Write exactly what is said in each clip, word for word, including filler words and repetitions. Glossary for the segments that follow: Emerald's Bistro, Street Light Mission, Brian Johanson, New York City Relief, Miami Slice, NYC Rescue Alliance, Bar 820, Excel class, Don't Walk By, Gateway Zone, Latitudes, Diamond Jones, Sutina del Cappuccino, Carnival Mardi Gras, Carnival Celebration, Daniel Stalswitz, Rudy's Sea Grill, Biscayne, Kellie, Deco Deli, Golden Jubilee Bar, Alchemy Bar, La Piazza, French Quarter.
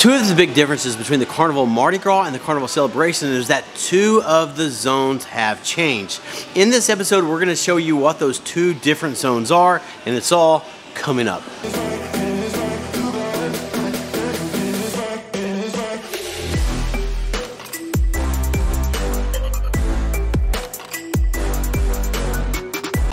Two of the big differences between the Carnival Mardi Gras and the Carnival Celebration is that two of the zones have changed. In this episode, we're gonna show you what those two different zones are, and it's all coming up.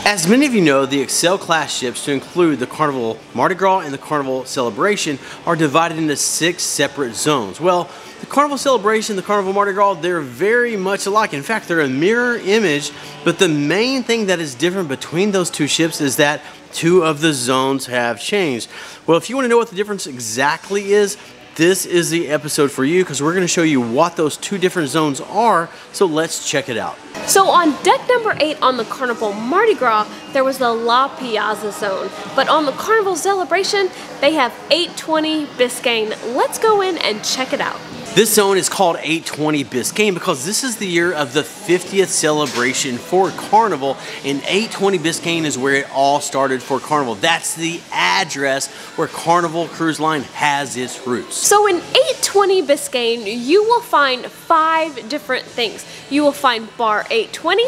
As many of you know, the Excel class ships, to include the Carnival Mardi Gras and the Carnival Celebration, are divided into six separate zones. Well, the Carnival Celebration, the Carnival Mardi Gras, they're very much alike. In fact, they're a mirror image, but the main thing that is different between those two ships is that two of the zones have changed. Well, if you want to know what the difference exactly is, this is the episode for you, because we're going to show you what those two different zones are, so let's check it out. So on deck number eight on the Carnival Mardi Gras, there was the La Piazza zone. But on the Carnival Celebration, they have eight twenty Biscayne. Let's go in and check it out. This zone is called eight twenty Biscayne because this is the year of the fiftieth celebration for Carnival, and eight twenty Biscayne is where it all started for Carnival. That's the address where Carnival Cruise Line has its roots. So in eight twenty Biscayne, you will find five different things. You will find Bar eight twenty,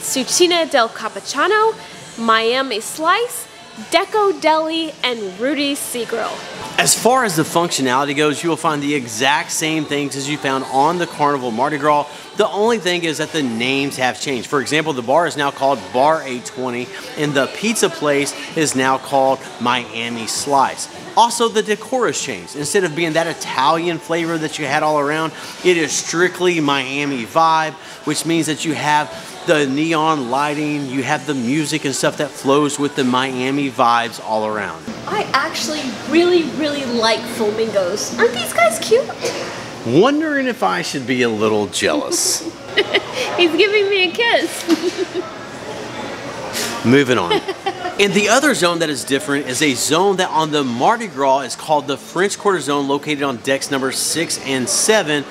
Sutina del Cappuccino, Miami Slice, Deco Deli, and Rudy's Sea Grill. As far as the functionality goes, you will find the exact same things as you found on the Carnival Mardi Gras. The only thing is that the names have changed. For example, the bar is now called Bar eight twenty, and the pizza place is now called Miami Slice. Also, the decor has changed. Instead of being that Italian flavor that you had all around, it is strictly Miami vibe, which means that you have the neon lighting, you have the music and stuff that flows with the Miami vibes all around. I actually really, really like flamingos. Aren't these guys cute? Wondering if I should be a little jealous. He's giving me a kiss. Moving on. And the other zone that is different is a zone that on the Mardi Gras is called the French Quarter zone, located on decks number six and seven.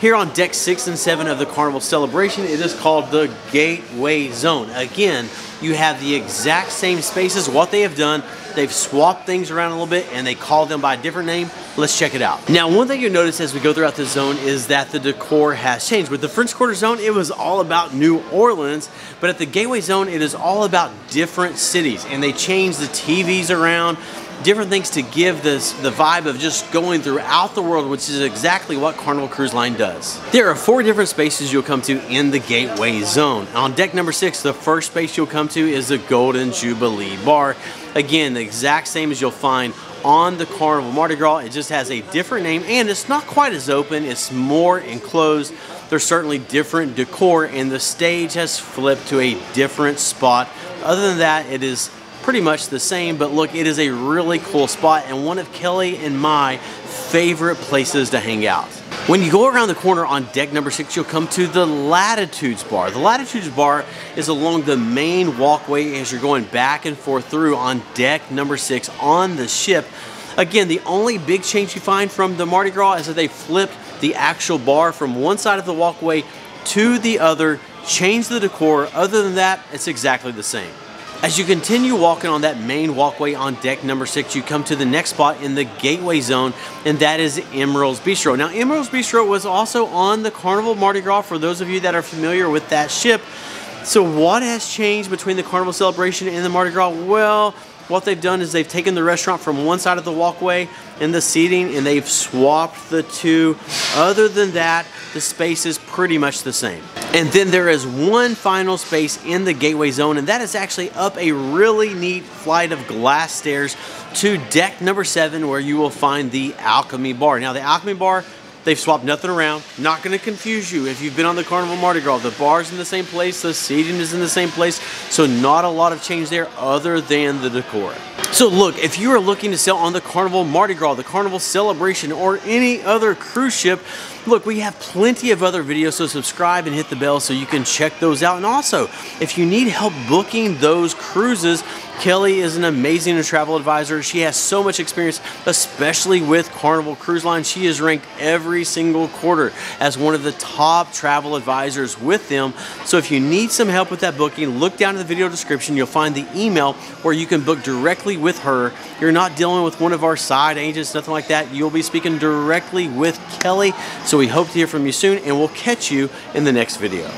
Here on deck six and seven of the Carnival Celebration, it is called the Gateway Zone. Again, you have the exact same spaces. What they have done, they've swapped things around a little bit and they call them by a different name. Let's check it out. Now, one thing you notice as we go throughout this zone is that the decor has changed. With the French Quarter Zone, it was all about New Orleans, but at the Gateway Zone, it is all about different cities, and they change the T Vs around, different things to give this the vibe of just going throughout the world, which is exactly what Carnival Cruise Line does. There are four different spaces you'll come to in the Gateway Zone. On deck number six, the first space you'll come to is the Golden Jubilee Bar. Again, the exact same as you'll find on the Carnival Mardi Gras. It just has a different name, and it's not quite as open. It's more enclosed. There's certainly different decor, and the stage has flipped to a different spot. Other than that, it is pretty much the same, but look, it is a really cool spot and one of Kelly and my favorite places to hang out. When you go around the corner on deck number six, you'll come to the Latitudes Bar. The Latitudes Bar is along the main walkway as you're going back and forth through on deck number six on the ship. Again, the only big change you find from the Mardi Gras is that they flipped the actual bar from one side of the walkway to the other, changed the decor. Other than that, it's exactly the same. As you continue walking on that main walkway on deck number six, you come to the next spot in the Gateway Zone, and that is Emerald's Bistro. Now, Emerald's Bistro was also on the Carnival Mardi Gras, for those of you that are familiar with that ship. So what has changed between the Carnival Celebration and the Mardi Gras? Well, what they've done is they've taken the restaurant from one side of the walkway and the seating, and they've swapped the two. Other than that, the space is pretty much the same. And then there is one final space in the Gateway Zone, and that is actually up a really neat flight of glass stairs to deck number seven, where you will find the Alchemy Bar. Now, the Alchemy Bar, they've swapped nothing around. Not gonna confuse you if you've been on the Carnival Mardi Gras. The bar's in the same place, the seating is in the same place, so not a lot of change there other than the decor. So look, if you are looking to sail on the Carnival Mardi Gras, the Carnival Celebration, or any other cruise ship, look, we have plenty of other videos, so subscribe and hit the bell so you can check those out. And also, if you need help booking those cruises, Kelly is an amazing travel advisor. She has so much experience, especially with Carnival Cruise Line. She is ranked every single quarter as one of the top travel advisors with them. So if you need some help with that booking, look down in the video description. You'll find the email where you can book directly with her. You're not dealing with one of our side agents, nothing like that. You'll be speaking directly with Kelly. So we hope to hear from you soon, and we'll catch you in the next video.